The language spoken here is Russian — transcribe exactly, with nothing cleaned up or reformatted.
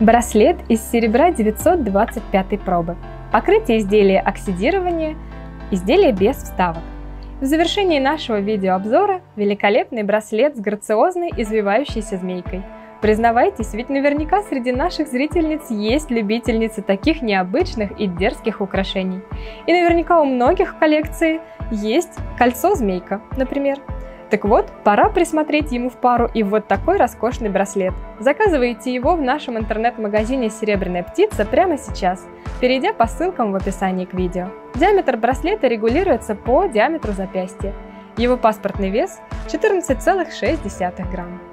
Браслет из серебра девятьсот двадцать пятой пробы. Покрытие изделия оксидирования, изделие без вставок. В завершении нашего видеообзора великолепный браслет с грациозной извивающейся змейкой. Признавайтесь, ведь наверняка среди наших зрительниц есть любительницы таких необычных и дерзких украшений. И наверняка у многих в коллекции есть кольцо-змейка, например. Так вот, пора присмотреть ему в пару и вот такой роскошный браслет. Заказывайте его в нашем интернет-магазине «Серебряная птица» прямо сейчас, перейдя по ссылкам в описании к видео. Диаметр браслета регулируется по диаметру запястья. Его паспортный вес – четырнадцать целых шесть десятых грамм.